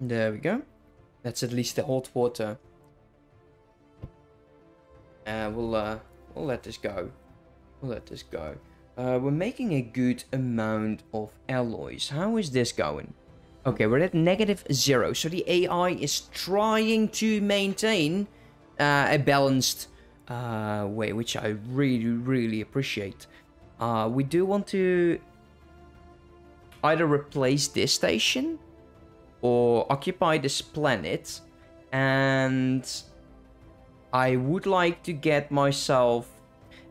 There we go. That's at least the hot water. We'll let this go. We'll let this go. We're making a good amount of alloys. How is this going? Okay, we're at -0. So the AI is trying to maintain a balanced way, which I really appreciate. We do want to either replace this station or occupy this planet, and I would like to get myself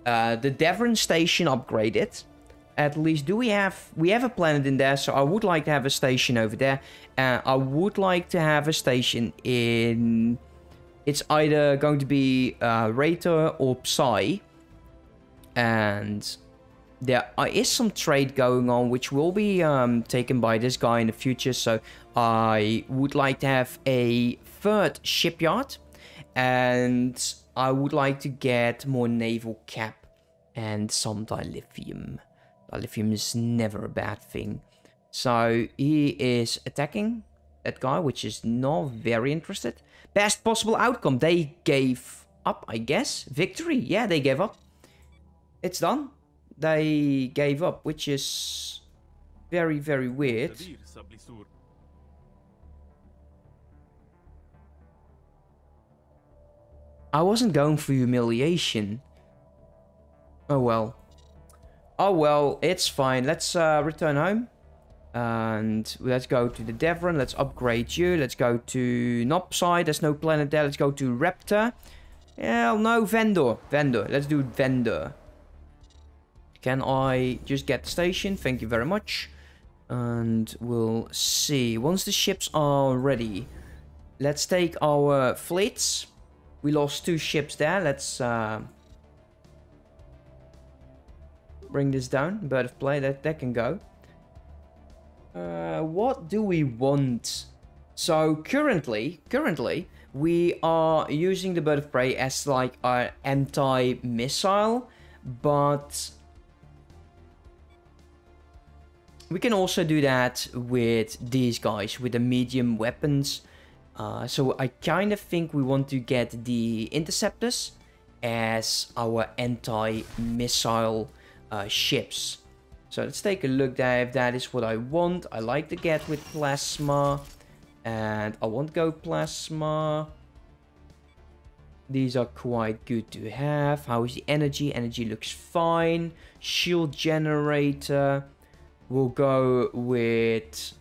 the Devron station upgraded. At least we have a planet in there, so I would like to have a station over there. I would like to have a station in... It's either going to be Raider or Psi. And there is some trade going on, which will be taken by this guy in the future. So I would like to have a third shipyard. And I would like to get more naval cap and some dilithium. Dilithium is never a bad thing. So he is attacking that guy, which is not very interested. Best possible outcome. They gave up, I guess. Victory. Yeah, they gave up. It's done. They gave up, which is very weird. I wasn't going for humiliation. Oh well. Oh well, it's fine. Let's return home. And let's go to the Devron. Let's upgrade you. Let's go to Nopside. There's no planet there. Let's go to Raptor. Hell no, Vendor. Vendor. Let's do Vendor. Can I just get the station? Thank you very much. And we'll see. Once the ships are ready, let's take our fleets. We lost 2 ships there. Let's... bring this down. Bird of Prey, that can go. What do we want? So currently we are using the Bird of Prey as like our anti-missile, but we can also do that with these guys, with the medium weapons. So I kind of think we want to get the interceptors as our anti-missile ships. So let's take a look there if that is what I want. I like to get with plasma, and I want to go plasma. These are quite good to have. How is the energy? Energy looks fine. Shield generator. We'll go with...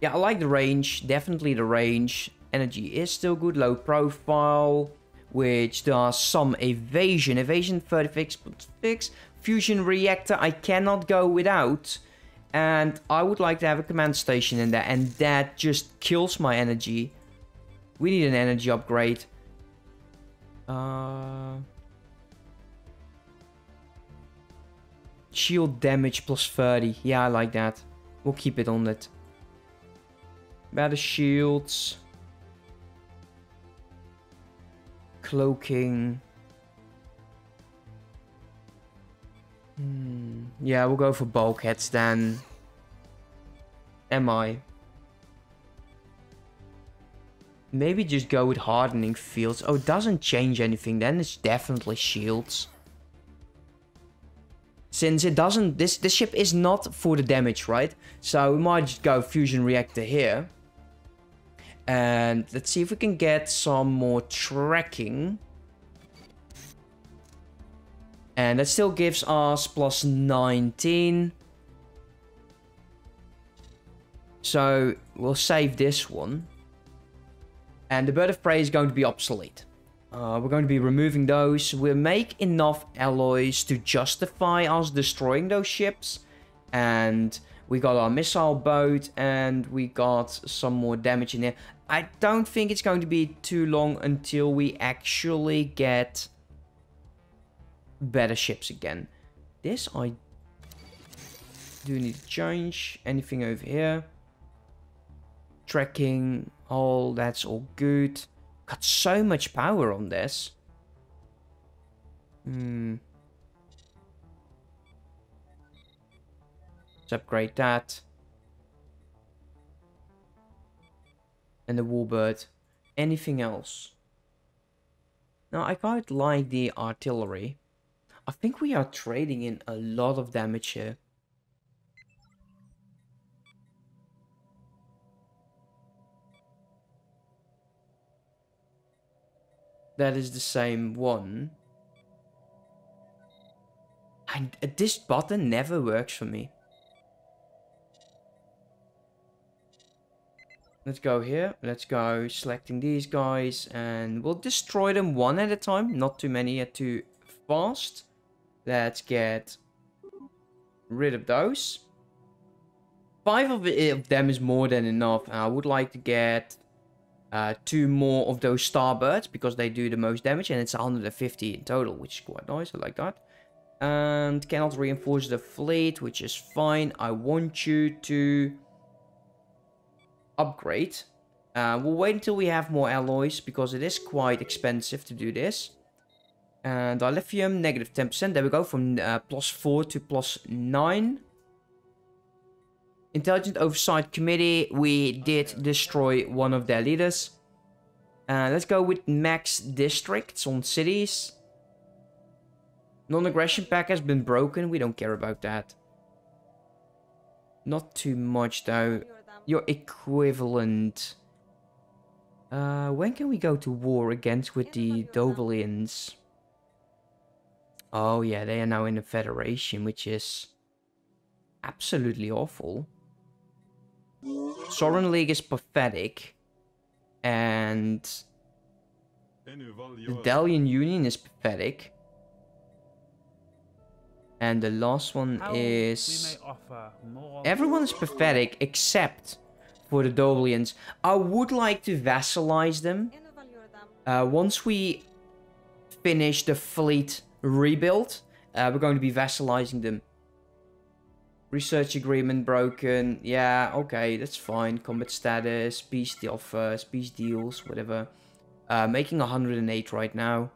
Yeah, I like the range. Definitely the range. Energy is still good. Low profile, which does some evasion. Evasion 36.6. Fusion reactor I cannot go without. And I would like to have a command station in there. And that just kills my energy. We need an energy upgrade. Shield damage +30. Yeah, I like that. We'll keep it on it. Better shields. Cloaking. Yeah, we'll go for bulkheads then. MI. Maybe just go with hardening fields. Oh, it doesn't change anything then. It's definitely shields. Since it doesn't... This ship is not for the damage, right? So we might just go fusion reactor here. And let's see if we can get some more tracking. And that still gives us +19. So we'll save this one. And the Bird of Prey is going to be obsolete. We're going to be removing those. We'll make enough alloys to justify us destroying those ships. And we got our missile boat, and we got some more damage in there. I don't think it's going to be too long until we actually get better ships again. This I do need to change. Anything over here? Tracking, all that's all good. Got so much power on this. Let's upgrade that. and the warbird. Anything else? Now, I quite like the artillery. I think we are trading in a lot of damage here. That is the same one. And this button never works for me. Let's go here. Let's go selecting these guys. And we'll destroy them one at a time. Not too many yet too fast. Let's get rid of those. 5 of them is more than enough. I would like to get... 2 more of those starbirds, because they do the most damage, and it's 150 in total, which is quite nice. I like that. And cannot reinforce the fleet, which is fine. I want you to upgrade. We'll wait until we have more alloys, because it is quite expensive to do this. And dilithium, negative 10%. There we go, from plus 4 to plus 9. Intelligent Oversight Committee, we did destroy one of their leaders. Let's go with max districts on cities. Non-aggression pact has been broken. We don't care about that. Not too much, though. Your equivalent. When can we go to war against with the Doblians? Oh, yeah, they are now in the Federation, which is absolutely awful. Soren League is pathetic, and the Dalian Union is pathetic, and the last one is... Everyone is pathetic except for the Doblians. I would like to vassalize them. Once we finish the fleet rebuild, we're going to be vassalizing them. Research agreement broken. Yeah, okay, that's fine. Combat status, peace offers, peace deals, whatever. Making 108 right now.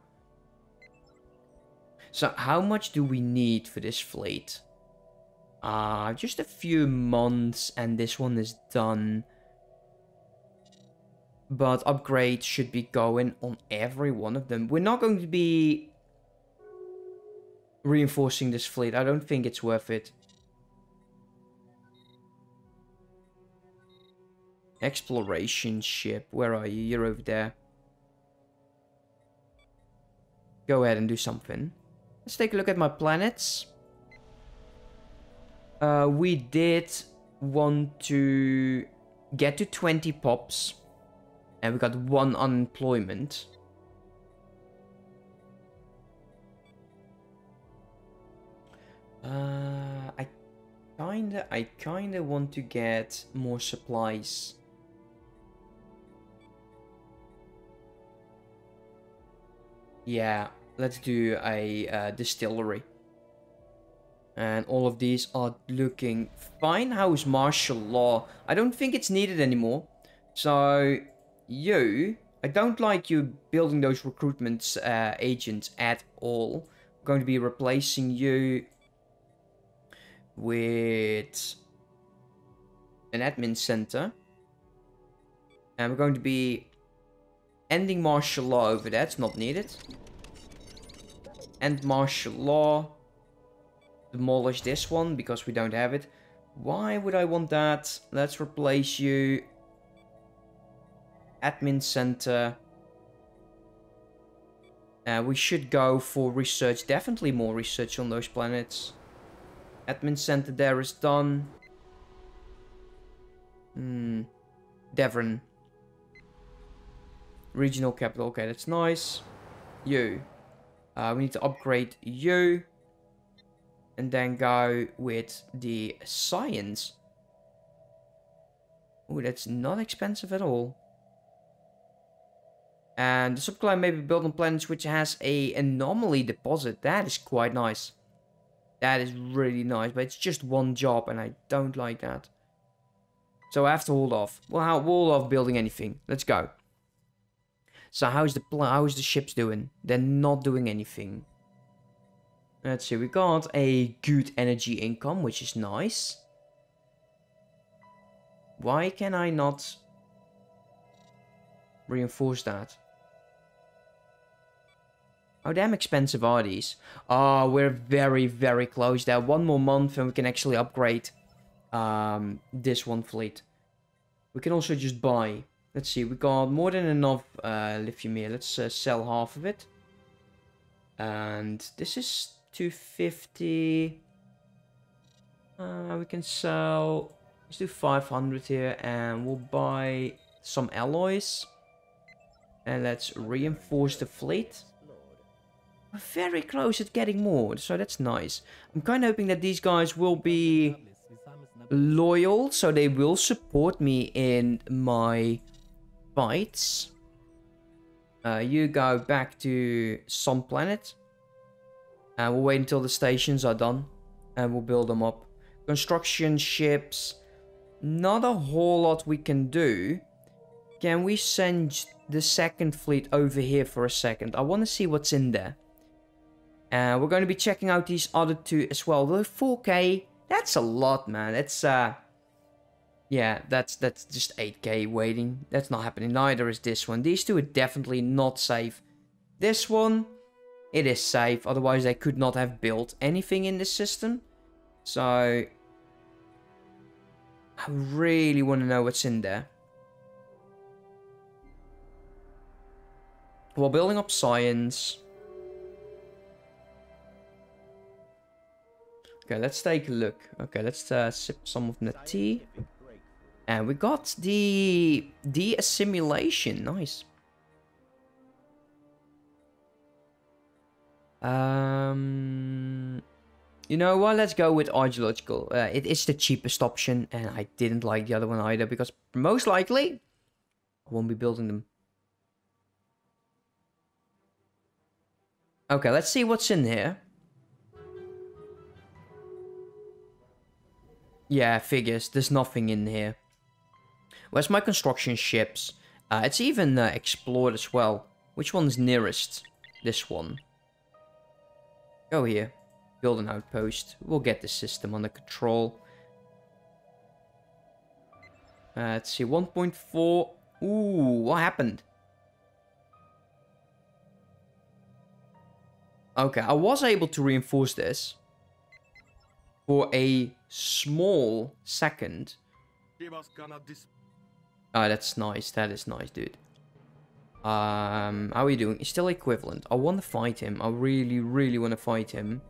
So how much do we need for this fleet? Just a few months and this one is done. But upgrades should be going on every one of them. We're not going to be reinforcing this fleet. I don't think it's worth it. Exploration ship. Where are you? You're over there. Go ahead and do something. Let's take a look at my planets. We did want to get to 20 pops. And we got 1 unemployment. I kinda want to get more supplies. Yeah, let's do a distillery. And all of these are looking fine. How is martial law? I don't think it's needed anymore. So, you... I don't like you building those recruitment agents at all. I'm going to be replacing you with an admin center. And we're going to be... ending martial law over there, it's not needed. End martial law. Demolish this one, because we don't have it. Why would I want that? Let's replace you. Admin center. We should go for research. Definitely more research on those planets. Admin center there is done. Devron. Regional capital. Okay, that's nice. You. We need to upgrade you. And then go with the science. Oh, that's not expensive at all. And the subclan may be built on planets which has a anomaly deposit. That is quite nice. That is really nice. But it's just one job and I don't like that. So I have to hold off. Well, I'll hold off building anything. Let's go. So how's the ships doing? They're not doing anything. Let's see, we got a good energy income, which is nice. Why can I not Reinforce that. How damn expensive are these? Oh, we're very, very close there. One more month and we can actually upgrade this one fleet. We can also just buy. Let's see, we got more than enough lithium here. Let's sell half of it. And this is 250. We can sell... Let's do 500 here and we'll buy some alloys. And let's reinforce the fleet. We're very close at getting more, so that's nice. I'm kind of hoping that these guys will be loyal, so they will support me in my fights. You go back to some planet. And we'll wait until the stations are done. And we'll build them up. Construction ships. Not a whole lot we can do. Can we send the second fleet over here for a second? I want to see what's in there. We're going to be checking out these other two as well. Though 4K, that's a lot, man. It's yeah, that's just 8K waiting. That's not happening. Neither is this one. These two are definitely not safe. This one, it is safe. Otherwise, they could not have built anything in this system. So, I really want to know what's in there. We're building up science. Okay, let's take a look. Okay, let's sip some of the tea. And we got the assimilation. Nice. You know what? Let's go with archaeological. It is the cheapest option, and I didn't like the other one either because most likely I won't be building them. Okay, let's see what's in here. Yeah, figures. There's nothing in here. Where's my construction ships? It's even explored as well. Which one's nearest? This one. Go here. Build an outpost. We'll get the system under control. Let's see. 1.4. Ooh, what happened? Okay, I was able to reinforce this for a small second. Oh, that's nice. That is nice, dude. How are you doing? It's still equivalent. I want to fight him. I really, really want to fight him.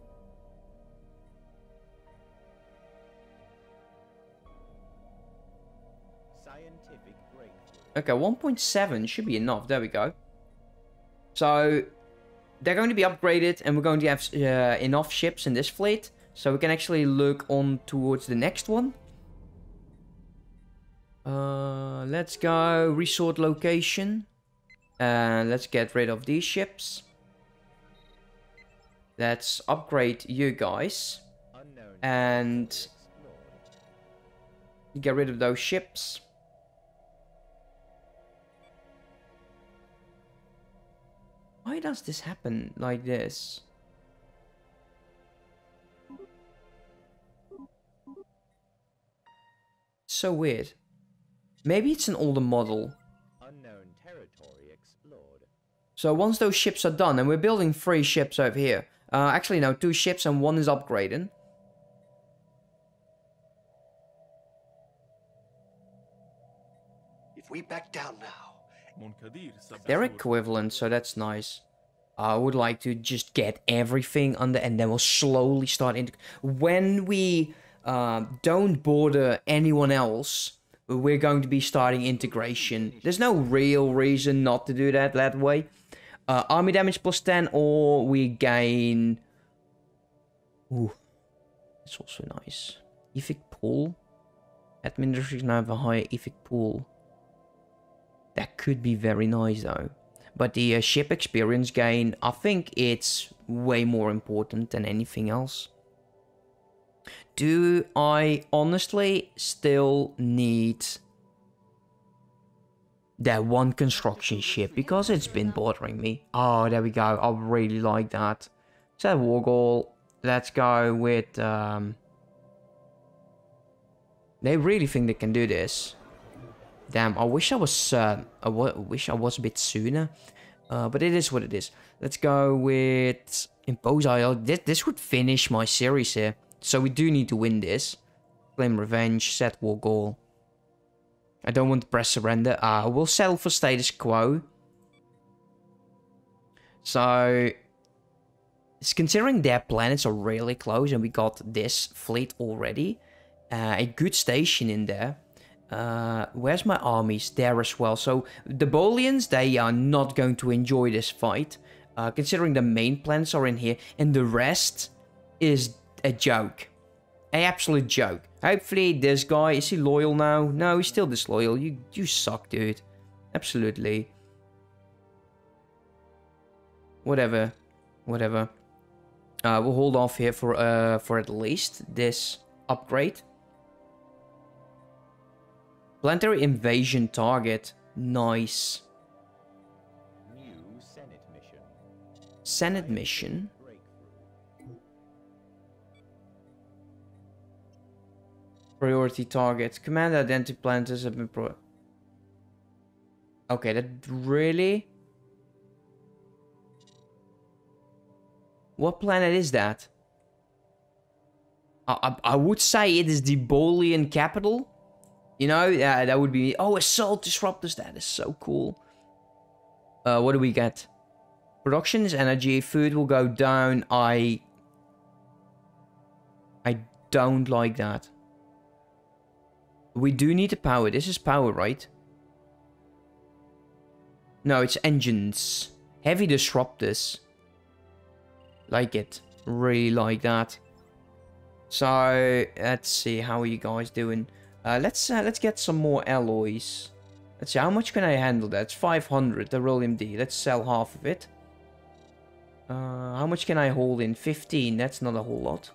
Scientific breakthrough. Okay, 1.7 should be enough. There we go. So... they're going to be upgraded and we're going to have enough ships in this fleet. So we can actually look on towards the next one. Let's go resort location. And let's get rid of these ships. Let's upgrade you guys. And get rid of those ships. Why does this happen like this? So weird. Maybe it's an older model. Unknown territory explored. So once those ships are done, and we're building 3 ships over here. Actually, no, 2 ships and 1 is upgrading. If we back down now. They're equivalent, so that's nice. I would like to just get everything under, and then we'll slowly start into... When we don't border anyone else, we're going to be starting integration. There's no real reason not to do that way. Army damage plus 10, or we gain... Ooh, that's also nice. Ethic pool. Administrators now have a higher ethic pool. That could be very nice, though. But the ship experience gain, I think it's way more important than anything else. Do I honestly still need that one construction ship? Because it's been bothering me. Oh, there we go. I really like that. Is that war goal? Let's go with... They really think they can do this. Damn, I wish I was a bit sooner. But it is what it is. Let's go with Impose IL. This would finish my series here. So we do need to win this. Claim revenge, set war goal. I don't want to press surrender. I will settle for status quo. So, considering their planets are really close and we got this fleet already, a good station in there. Where's my armies? There as well. So, the Bolians, they are not going to enjoy this fight, considering the main planets are in here, and the rest is a joke. An absolute joke. Hopefully this guy, is he loyal now? No, he's still disloyal. You suck, dude. Absolutely. Whatever. Whatever. We'll hold off here for at least this upgrade. Planetary invasion target. Nice. New Senate mission. Senate mission. Priority target. Command identity planters have been pro. Okay, that really. What planet is that? I would say it is the Bolian capital. You know, that would be. Oh, assault disruptors. That is so cool. What do we get? Production is energy. Food will go down. I don't like that. We do need the power. This is power, right? No, it's engines. Heavy disruptors. Like it. Really like that. So, let's see. How are you guys doing? Let's get some more alloys. Let's see. How much can I handle that? It's 500. The rollium D. Let's sell half of it. How much can I hold in? 15. That's not a whole lot.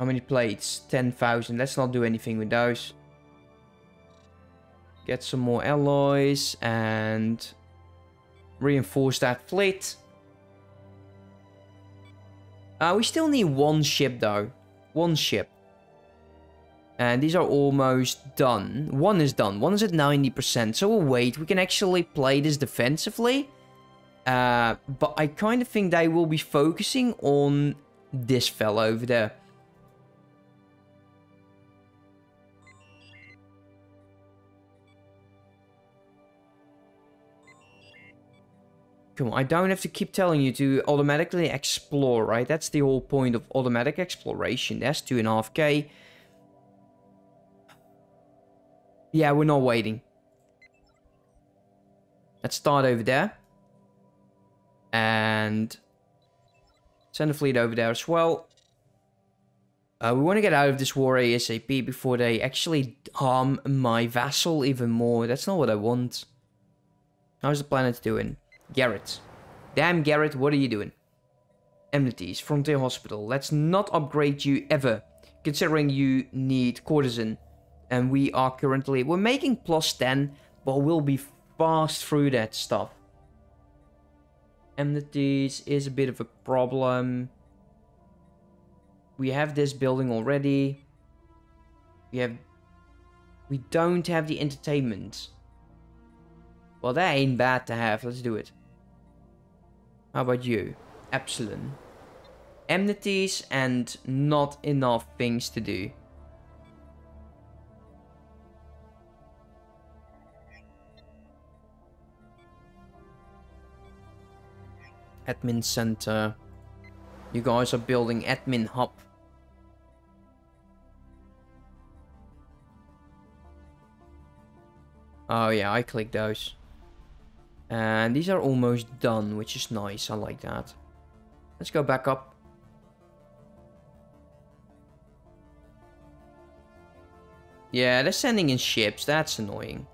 How many plates? 10,000. Let's not do anything with those. Get some more alloys and reinforce that fleet. We still need one ship though. One ship. And these are almost done. One is done. One is at 90%. So we'll wait. We can actually play this defensively. But I kind of think they will be focusing on this fella over there. I don't have to keep telling you to automatically explore, right? That's the whole point of automatic exploration. That's 2.5k. Yeah, we're not waiting. Let's start over there. And send a fleet over there as well. We want to get out of this war ASAP before they actually harm my vassal even more. That's not what I want. How's the planet doing? Garrett. Damn, Garrett, what are you doing? Amenities, Frontier Hospital. Let's not upgrade you ever, considering you need Courtesan. And we are currently... We're making plus 10, but we'll be fast through that stuff. Amenities is a bit of a problem. We have this building already. We don't have the entertainment. Well, that ain't bad to have. Let's do it. How about you? Epsilon. Amenities and not enough things to do. Admin center. You guys are building admin hub. Oh yeah, I clicked those. And these are almost done, which is nice. I like that. Let's go back up. Yeah, they're sending in ships. That's annoying.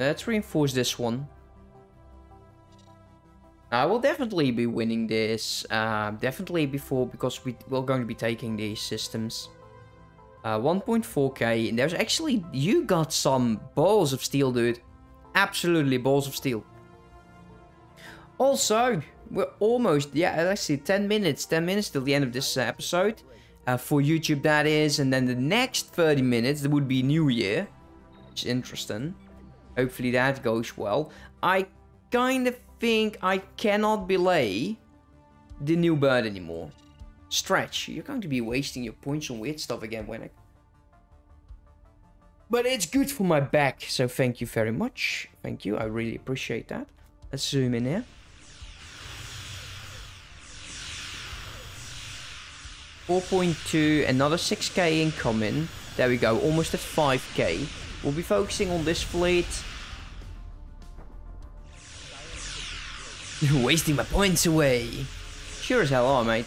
Let's reinforce this one. I will definitely be winning this. Definitely before, because we're going to be taking these systems. 1.4k, and there's actually, you got some balls of steel, dude. Absolutely balls of steel. Also, we're almost, yeah, I see 10 minutes till the end of this episode. For YouTube, that is. And then the next 30 minutes, there would be New Year. Which is interesting. Hopefully that goes well. I kind of think I cannot belay the new bird anymore. Stretch, you're going to be wasting your points on weird stuff again, Wennick. But it's good for my back, so thank you very much. Thank you, I really appreciate that. Let's zoom in here. 4.2, another 6k incoming. There we go, almost at 5k. We'll be focusing on this fleet. You're wasting my points away. Sure as hell are, mate.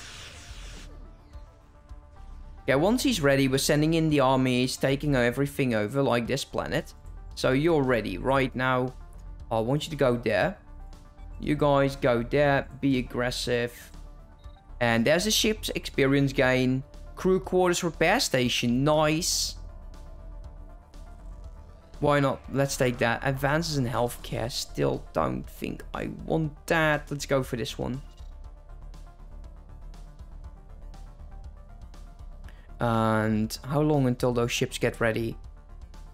Yeah, once he's ready, we're sending in the armies, taking everything over, like this planet. So you're ready right now. I want you to go there. You guys go there, be aggressive. And there's a ship's experience gain. Crew quarters repair station, nice. Why not? Let's take that. Advances in healthcare, still don't think I want that. Let's go for this one. And how long until those ships get ready?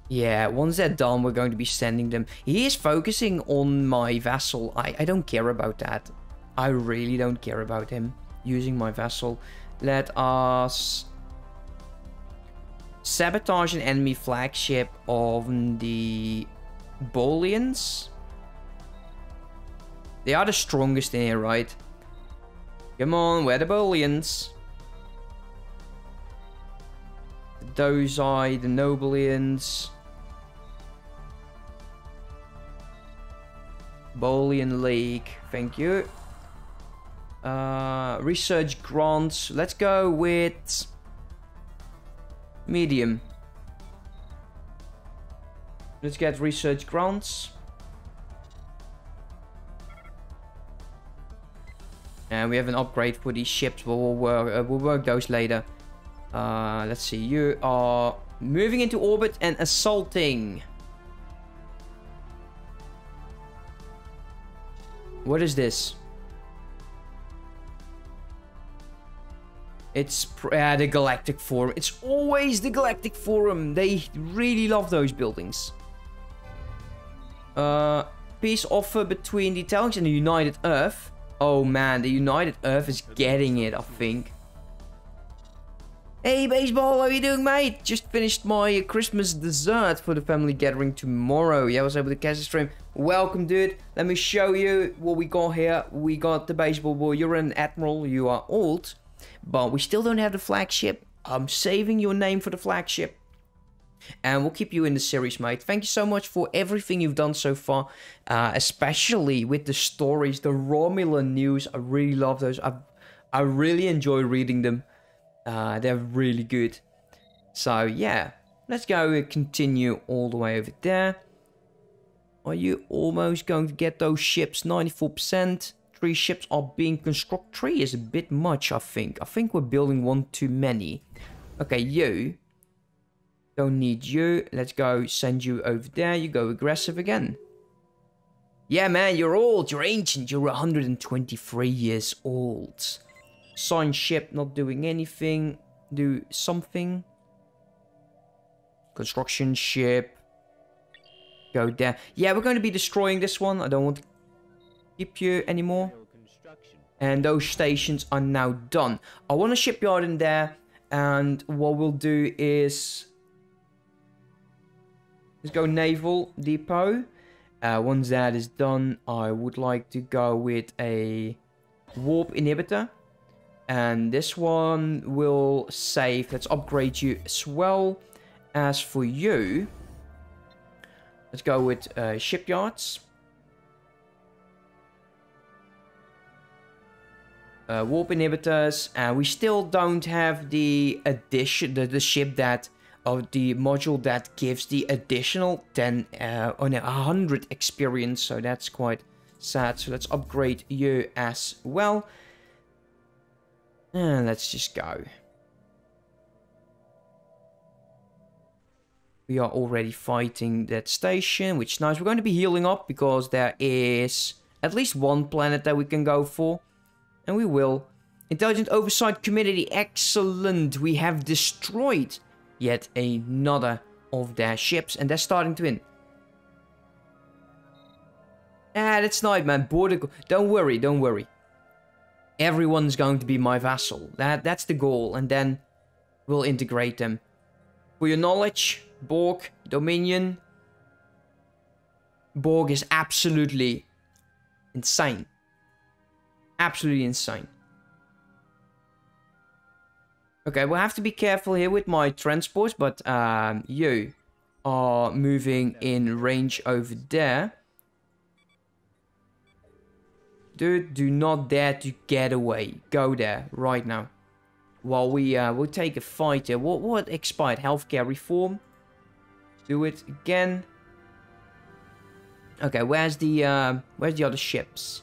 Yeah, once they're done, we're going to be sending them. He is focusing on my vassal. I don't care about that. I really don't care about him using my vassal. Let us sabotage an enemy flagship of the Bolians. They are the strongest in here, right? Come on, we're the Bolians. The Dozai, the Noblians. Bolian League, thank you. Research grants, let's go with medium. Let's get research grants. And we have an upgrade for these ships, but we'll work those later. Let's see, you are moving into orbit and assaulting. What is this? It's the Galactic Forum. It's always the Galactic Forum. They really love those buildings. Peace offer between the Talons and the United Earth. Oh man, the United Earth is getting it, I think. Hey Baseball, how are you doing, mate? Just finished my Christmas dessert for the family gathering tomorrow. Yeah, I was able to catch the stream. Welcome, dude. Let me show you what we got here. We got the Baseball Boy. You're an admiral. You are old. But we still don't have the flagship. I'm saving your name for the flagship. And we'll keep you in the series, mate. Thank you so much for everything you've done so far. Especially with the stories, the Romulan news. I really love those. I really enjoy reading them. They're really good. So, yeah. Let's go continue all the way over there. Are you almost going to get those ships? 94%. 3 ships are being constructed. 3 is a bit much, I think. I think we're building one too many. Okay, you. Don't need you. Let's go send you over there. You go aggressive again. Yeah, man, you're old. You're ancient. You're 123 years old. Sign ship, not doing anything. Do something. Construction ship. Go there. Yeah, we're going to be destroying this one. I don't want to keep you anymore. And those stations are now done. I want a shipyard in there, and what we'll do is let's go naval depot. Once that is done, I would like to go with a warp inhibitor, and this one will save. Let's upgrade you as well. As for you, let's go with shipyards. Warp inhibitors, and we still don't have the addition, the ship that, of the module that gives the additional 10 on 100 experience, so that's quite sad. So let's upgrade you as well, and let's just go. We are already fighting that station, which is nice. We're going to be healing up because there is at least one planet that we can go for. And we will. Intelligent Oversight Committee, excellent. We have destroyed yet another of their ships. And they're starting to win. Ah, that's night, man. Border. Don't worry, don't worry. Everyone's going to be my vassal. That's the goal. And then we'll integrate them. For your knowledge, Borg, Dominion. Borg is absolutely insane. Absolutely insane. Okay, we'll have to be careful here with my transports, but you are moving in range over there. Dude, do not dare to get away. Go there right now. While we'll take a fight here. What expired? Healthcare reform. Let's do it again. Okay, where's the other ships?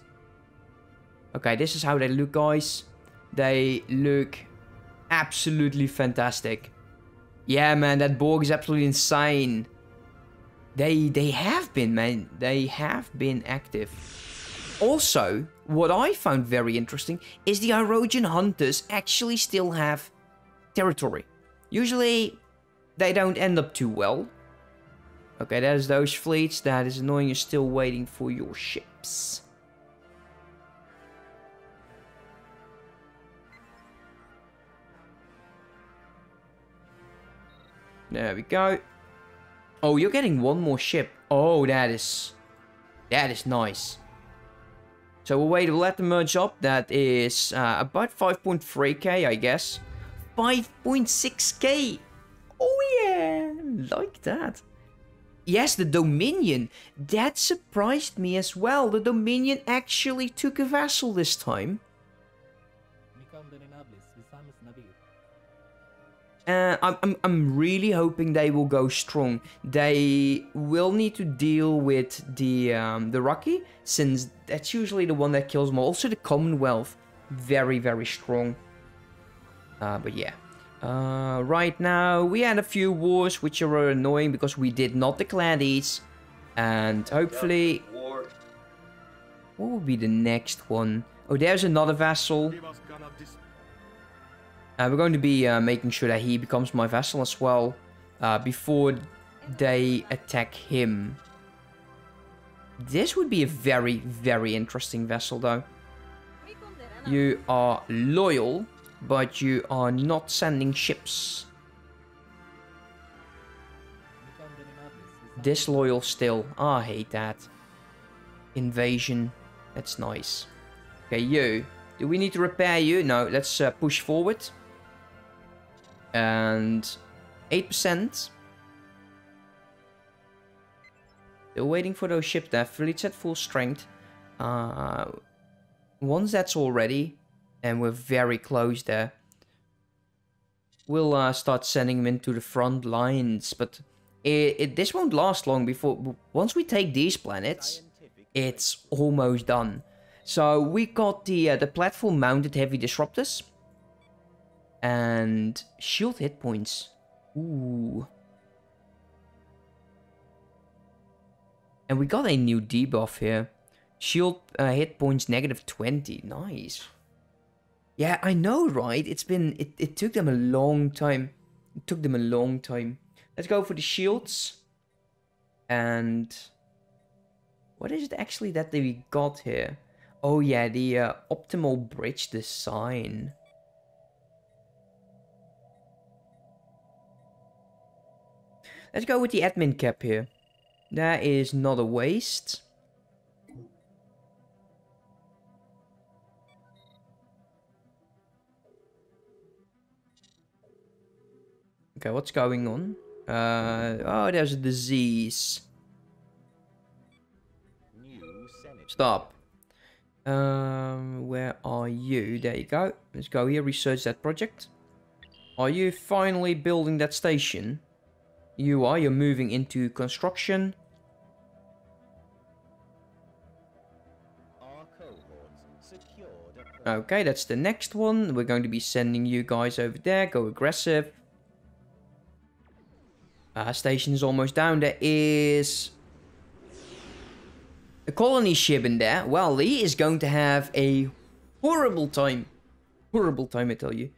Okay, this is how they look, guys. They look absolutely fantastic. Yeah, man, that Borg is absolutely insane. They have been, man. They have been active. Also, what I found very interesting is the Hirogen Hunters actually still have territory. Usually, they don't end up too well. Okay, there's those fleets. That is annoying. You're still waiting for your ships. There we go. Oh, you're getting one more ship. Oh, that is nice. So we'll wait, we'll let them merge up. That is about 5.3k, I guess. 5.6k. Oh yeah, like that. Yes, the Dominion. That surprised me as well. The Dominion actually took a vassal this time. I'm really hoping they will go strong. They will need to deal with the Raki, since that's usually the one that kills them. Also the Commonwealth, very, very strong. But yeah. Right now, we had a few wars, which are annoying because we did not declare these. And hopefully... What will be the next one? Oh, there's another vassal. We're going to be making sure that he becomes my vassal as well, before they attack him. This would be a very, very interesting vassal, though. You are loyal, but you are not sending ships. Disloyal still. Oh, I hate that. Invasion. That's nice. Okay, you. Do we need to repair you? No, let's push forward. And 8%. Still waiting for those ships there. Fleet's at full strength. Once that's all ready, and we're very close there, we'll start sending them into the front lines. But this won't last long before... Once we take these planets, it's almost done. So we got the platform-mounted heavy disruptors. And shield hit points. Ooh. And we got a new debuff here. Shield hit points -20. Nice. Yeah, I know, right? It's been... It took them a long time. It took them a long time. Let's go for the shields. And... What is it actually that we got here? Oh yeah, the optimal bridge design. Let's go with the admin cap here. That is not a waste. Okay, what's going on? Oh, there's a disease. Stop. Where are you? There you go. Let's go here, research that project. Are you finally building that station? You are, you're moving into construction. Okay, that's the next one. We're going to be sending you guys over there. Go aggressive. Station's almost down. There is a colony ship in there. Well, he is going to have a horrible time. Horrible time, I tell you.